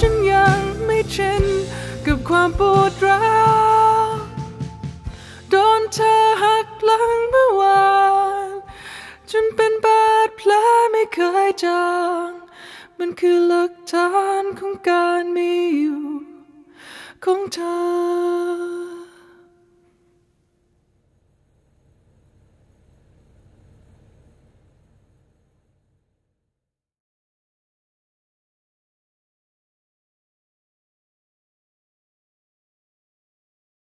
ฉันยังไม่ชินกับความปวดร้าวโดนเธอหักหลังเมื่อวานจนเป็นบาดแผลไม่เคยจางมันคือหลักฐานของการมีอยู่ของเธอ